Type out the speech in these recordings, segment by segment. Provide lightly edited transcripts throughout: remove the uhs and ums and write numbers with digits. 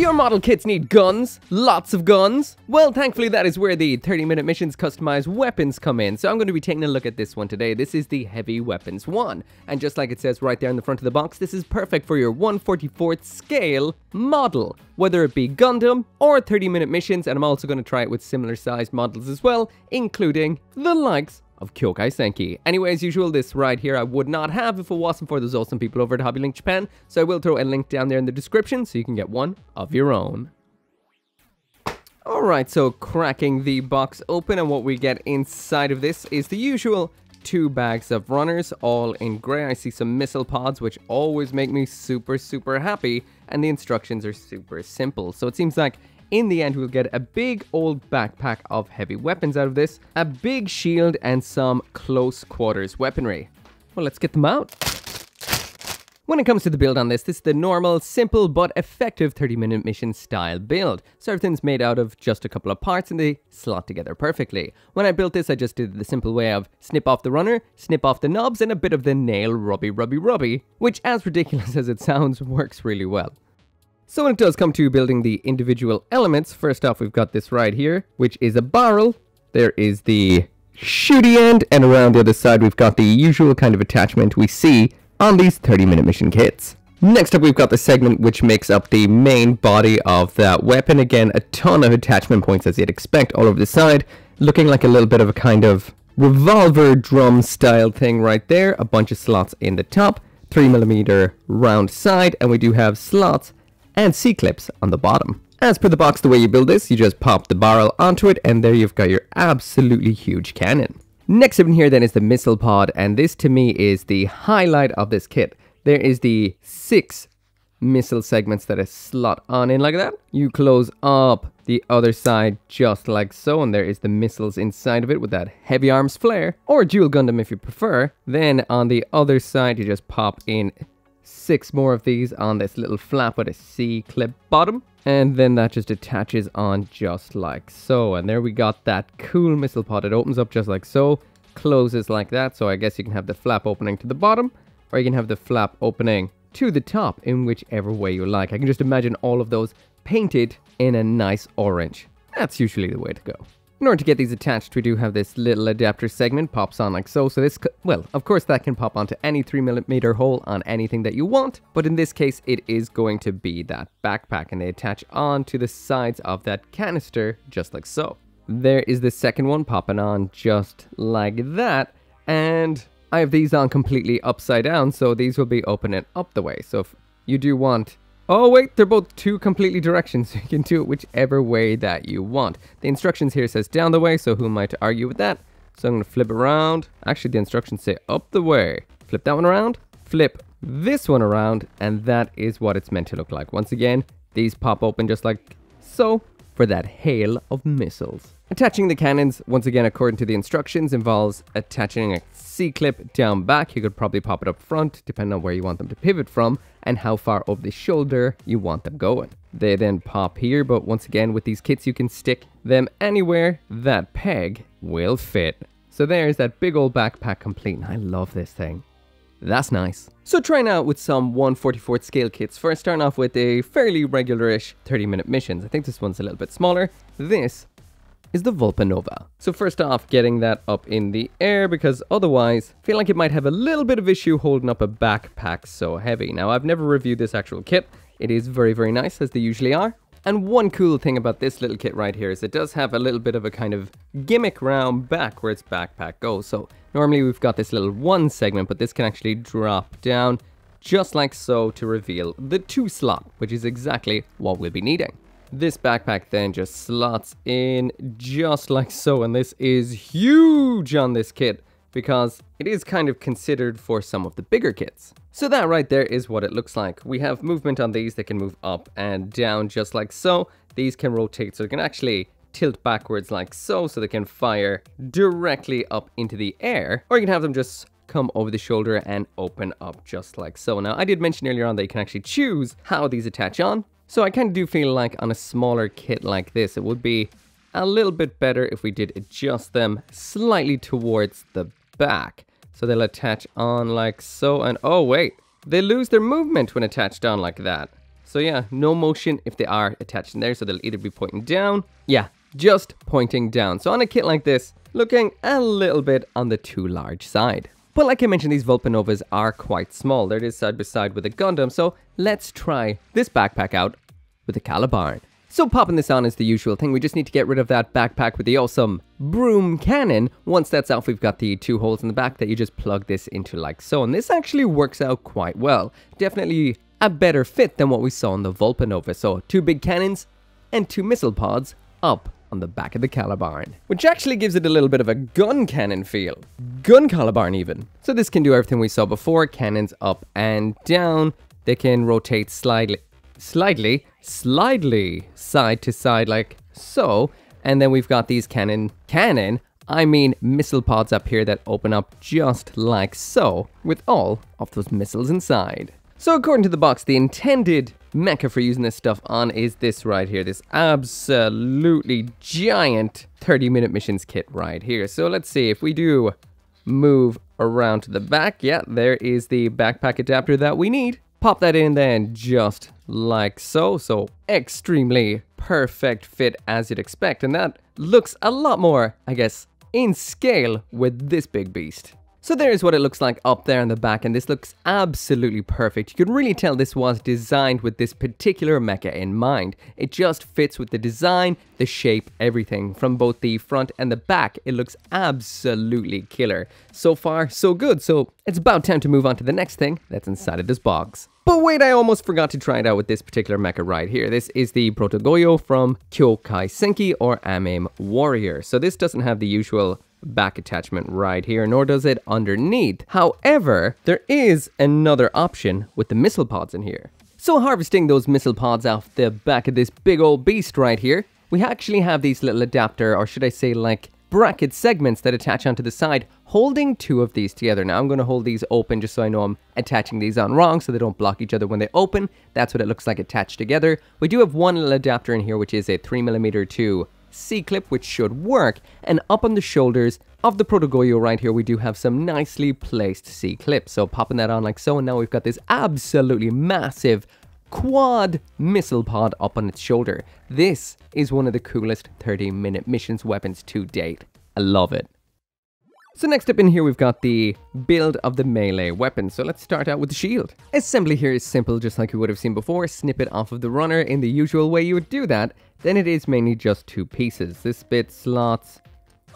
Do your model kits need guns? Lots of guns? Well, thankfully that is where the 30 Minute Missions customized weapons come in, so I'm going to be taking a look at this one today. This is the Heavy Weapons 1, and just like it says right there in the front of the box, this is perfect for your 1/44th scale model, whether it be Gundam or 30 Minute Missions, and I'm also going to try it with similar sized models as well, including the likes of Kyokai Senki. Anyway, as usual, this right here I would not have if it wasn't for those awesome people over at Hobby Link Japan, so I will throw a link down there in the description so you can get one of your own. Alright, so cracking the box open, and what we get inside of this is the usual two bags of runners, all in grey. I see some missile pods, which always make me super happy, and the instructions are super simple, so it seems like in the end, we'll get a big old backpack of heavy weapons out of this, a big shield, and some close quarters weaponry. Well, let's get them out. When it comes to the build on this, this is the normal, simple, but effective 30-minute mission style build. So everything's made out of just a couple of parts and they slot together perfectly. When I built this, I just did the simple way of snip off the runner, snip off the knobs, and a bit of the nail rubby, which, as ridiculous as it sounds, works really well. So when it does come to building the individual elements, first off we've got this right here, which is a barrel. There is the shooty end, and around the other side we've got the usual kind of attachment we see on these 30-minute mission kits. Next up we've got the segment which makes up the main body of that weapon. Again, a ton of attachment points as you'd expect all over the side, looking like a little bit of a kind of revolver drum style thing right there. A bunch of slots in the top, 3mm round side, and we do have slots and C-clips on the bottom. As per the box, the way you build this, you just pop the barrel onto it, and there you've got your absolutely huge cannon. Next up in here then is the missile pod, and this to me is the highlight of this kit. There is the 6 missile segments that slot on in like that. You close up the other side just like so, and there is the missiles inside of it with that heavy arms flare, or dual Gundam if you prefer. Then on the other side, you just pop in 6 more of these on this little flap with a C-clip bottom, and then that just attaches on just like so, and there we got that cool missile pod. It opens up just like so, closes like that, so I guess you can have the flap opening to the bottom, or you can have the flap opening to the top, in whichever way you like. I can just imagine all of those painted in a nice orange. That's usually the way to go. In order to get these attached, we do have this little adapter segment, pops on like so, so this, well, of course that can pop onto any 3mm hole on anything that you want, but in this case it is going to be that backpack, and they attach onto the sides of that canister, just like so. There is the second one popping on just like that, and I have these on completely upside down, so these will be opening up the way, so if you do want... Oh wait, they're both two completely directions, so you can do it whichever way that you want. The instructions here says down the way, so who am I to argue with that? So I'm going to flip around. Actually, the instructions say up the way. Flip that one around, flip this one around, and that is what it's meant to look like. Once again, these pop open just like so for that hail of missiles. Attaching the cannons, once again, according to the instructions, involves attaching a C-clip down back. You could probably pop it up front, depending on where you want them to pivot from and how far over the shoulder you want them going. They then pop here, but once again, with these kits, you can stick them anywhere that peg will fit. So there's that big old backpack complete, and I love this thing. That's nice. So trying out with some 1/44th scale kits first, starting off with a fairly regular-ish 30-minute missions. I think this one's a little bit smaller. This is the Vulpanova. So first off, getting that up in the air, because otherwise I feel like it might have a little bit of issue holding up a backpack so heavy. Now, I've never reviewed this actual kit. It is very nice, as they usually are. And one cool thing about this little kit right here is it does have a little bit of a kind of gimmick round back where its backpack goes. So normally we've got this little one segment, but this can actually drop down just like so to reveal the 2 slot, which is exactly what we'll be needing. This backpack then just slots in just like so, and this is huge on this kit because it is kind of considered for some of the bigger kits. So that right there is what it looks like. We have movement on these that can move up and down just like so. These can rotate, so they can actually tilt backwards like so, so they can fire directly up into the air, or you can have them just come over the shoulder and open up just like so. Now, I did mention earlier on that you can actually choose how these attach on. So I kind of do feel like on a smaller kit like this, it would be a little bit better if we did adjust them slightly towards the back. So they'll attach on like so, and oh wait, they lose their movement when attached on like that. So yeah, no motion if they are attached in there, so they'll either be pointing down. Yeah, just pointing down. So on a kit like this, looking a little bit on the too large side. But like I mentioned, these Vulpanovas are quite small. They're just side by side with a Gundam, so let's try this backpack out with a Calibarn. So popping this on is the usual thing. We just need to get rid of that backpack with the awesome broom cannon. Once that's out, we've got the two holes in the back that you just plug this into like so. And this actually works out quite well. Definitely a better fit than what we saw on the Vulpanova. So two big cannons and two missile pods up on the back of the Calibarn, which actually gives it a little bit of a gun cannon feel. Gun Calibarn even. So this can do everything we saw before. Cannons up and down. They can rotate slightly side to side like so, and then we've got these missile pods up here that open up just like so with all of those missiles inside. So according to the box, the intended mecha for using this stuff on is this right here, this absolutely giant 30-minute missions kit right here. So let's see if we do move around to the back. Yeah, there is the backpack adapter that we need. Pop that in then just like so, so extremely perfect fit as you'd expect, and that looks a lot more, I guess, in scale with this big beast. So there's what it looks like up there in the back, and this looks absolutely perfect. You can really tell this was designed with this particular mecha in mind. It just fits with the design, the shape, everything. From both the front and the back, it looks absolutely killer. So far, so good, so it's about time to move on to the next thing that's inside of this box. But wait, I almost forgot to try it out with this particular mecha right here. This is the Proto Gojo from Kyokai Senki or Amem Warrior. So this doesn't have the usual back attachment right here, nor does it underneath. However, there is another option with the missile pods in here. So harvesting those missile pods off the back of this big old beast right here, we actually have these little adapter, or should I say like bracket segments that attach onto the side, holding two of these together. Now I'm going to hold these open just so I know I'm attaching these on wrong so they don't block each other when they open. That's what it looks like attached together. We do have one little adapter in here, which is a 3mm to C-clip, which should work, and up on the shoulders of the Proto Gojo right here we do have some nicely placed C-clips, so popping that on like so, and now we've got this absolutely massive quad missile pod up on its shoulder. This is one of the coolest 30-minute missions weapons to date. I love it. So next up in here we've got the build of the melee weapon, so let's start out with the shield. Assembly here is simple, just like you would have seen before. Snip it off of the runner in the usual way you would do that. Then it is mainly just two pieces. This bit slots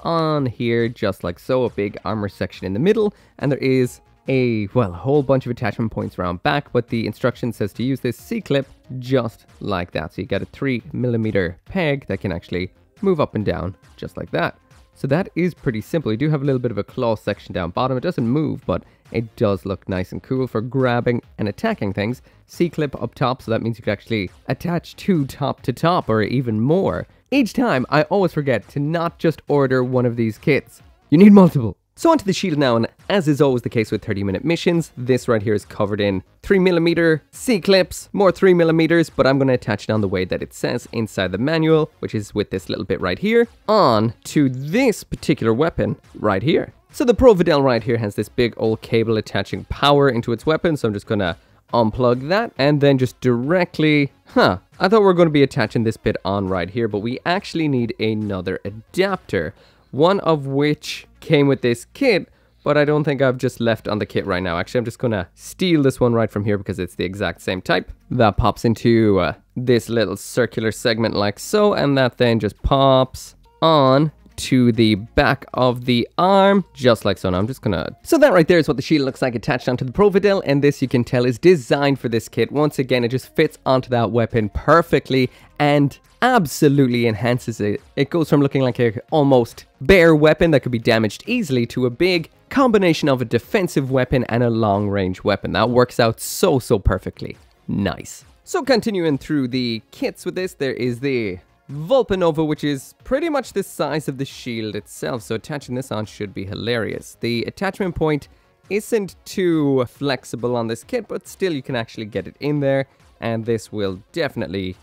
on here just like so, a big armor section in the middle, and there is a, well, a whole bunch of attachment points around back, but the instruction says to use this C-clip just like that. So you got a 3mm peg that can actually move up and down just like that. So that is pretty simple. You do have a little bit of a claw section down bottom. It doesn't move, but it does look nice and cool for grabbing and attacking things. C-clip up top, so that means you can actually attach two top to top or even more. Each time, I always forget to not just order one of these kits. You need multiple. So onto the shield now, and as is always the case with 30-minute missions, this right here is covered in 3mm C-clips, more 3mm, but I'm going to attach it on the way that it says inside the manual, which is with this little bit right here, on to this particular weapon right here. So the Providel right here has this big old cable attaching power into its weapon, so I'm just going to unplug that, and then just directly, I thought we were going to be attaching this bit on right here, but we actually need another adapter, one of which came with this kit, but I don't think I've just left on the kit right now. Actually, I'm just gonna steal this one right from here because it's the exact same type. That pops into this little circular segment like so, and that then just pops on to the back of the arm just like so. Now I'm just gonna, so that right there is what the shield looks like attached onto the Providel, and this you can tell is designed for this kit. Once again, it just fits onto that weapon perfectly and absolutely enhances it. It goes from looking like a almost bare weapon that could be damaged easily to a big combination of a defensive weapon and a long-range weapon. That works out so perfectly. Nice. So continuing through the kits with this, there is the Vulpanova, which is pretty much the size of the shield itself, so attaching this on should be hilarious. The attachment point isn't too flexible on this kit, but still you can actually get it in there, and this will definitely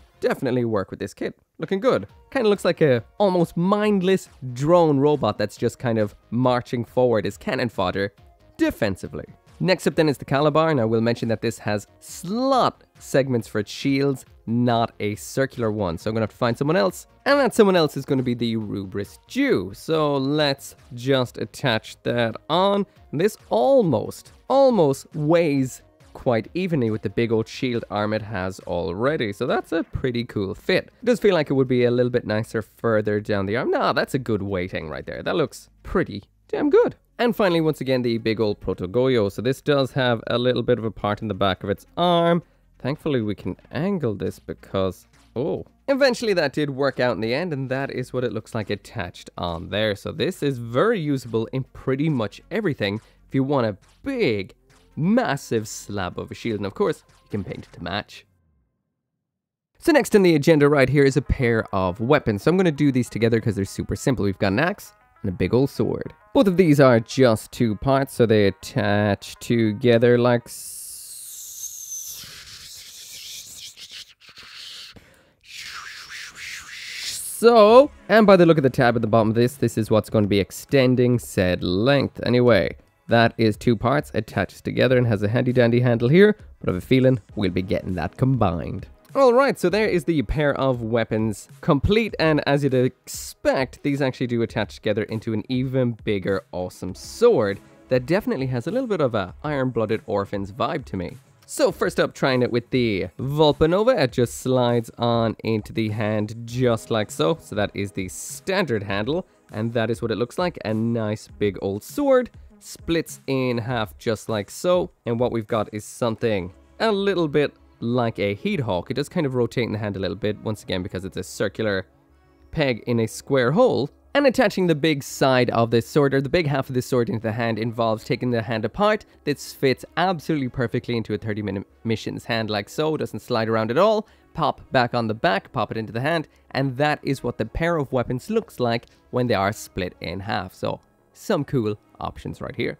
work with this kit. Looking good. Kind of looks like a almost mindless drone robot that's just kind of marching forward as cannon fodder defensively. Next up then is the Calibarn. I will mention that this has slot segments for its shields, not a circular one. So I'm gonna have to find someone else, and that someone else is gonna be the Rubris Jew. So let's just attach that on. And this almost weighs quite evenly with the big old shield arm it has already. So that's a pretty cool fit. It does feel like it would be a little bit nicer further down the arm. Nah, that's a good weighting right there. That looks pretty damn good. And finally, once again, the big old Proto Gojo. So this does have a little bit of a part in the back of its arm. Thankfully, we can angle this because, oh. Eventually, that did work out in the end, and that is what it looks like attached on there. So this is very usable in pretty much everything if you want a big, massive slab of a shield, and of course you can paint it to match. So next on the agenda right here is a pair of weapons. So I'm going to do these together because they're super simple. We've got an axe and a big old sword. Both of these are just two parts, so they attach together like so. And by the look of the tab at the bottom of this is what's going to be extending said length. Anyway, that is two parts attached together and has a handy dandy handle here, but I have a feeling we'll be getting that combined. Alright, so there is the pair of weapons complete, and as you'd expect, these actually do attach together into an even bigger awesome sword that definitely has a little bit of a Iron-Blooded Orphans vibe to me. So first up, trying it with the Vulpanova, it just slides on into the hand just like so. So that is the standard handle, and that is what it looks like, a nice big old sword. Splits in half just like so, and what we've got is something a little bit like a heat hawk. It does kind of rotate in the hand a little bit, once again because it's a circular peg in a square hole. And attaching the big side of this sword, or the big half of this sword, into the hand involves taking the hand apart. This fits absolutely perfectly into a 30-minute mission's hand like so, doesn't slide around at all. Pop back on the back, pop it into the hand, and that is what the pair of weapons looks like when they are split in half. So some cool options right here.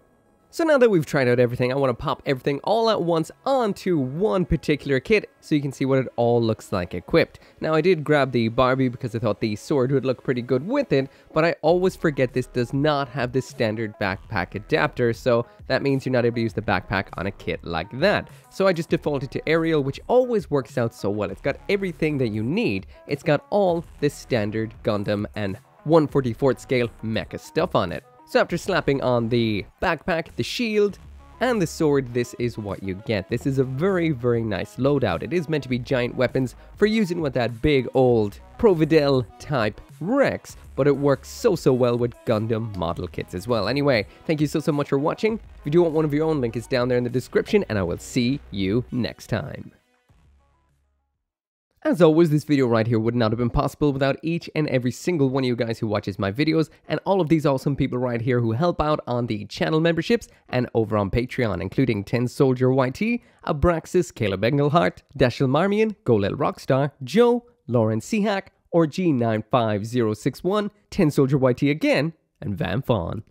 So now that we've tried out everything, I want to pop everything all at once onto one particular kit so you can see what it all looks like equipped. Now I did grab the Barbie because I thought the sword would look pretty good with it, but I always forget this does not have the standard backpack adapter, so that means you're not able to use the backpack on a kit like that. So I just defaulted to Ariel, which always works out so well. It's got everything that you need. It's got all the standard Gundam and 1/44 scale mecha stuff on it. So after slapping on the backpack, the shield, and the sword, this is what you get. This is a very, very nice loadout. It is meant to be giant weapons for using with that big old Providel type Rex, but it works so well with Gundam model kits as well. Anyway, thank you so much for watching. If you do want one of your own, link is down there in the description, and I will see you next time. As always, this video right here would not have been possible without each and every single one of you guys who watches my videos, and all of these awesome people right here who help out on the channel memberships and over on Patreon, including Ten Soldier YT, Abraxis, Caleb Engelhardt, Dashil Marmion, Golil Rockstar, Joe, Lauren Seahack, or G95061, Ten Soldier YT again, and Van Fawn.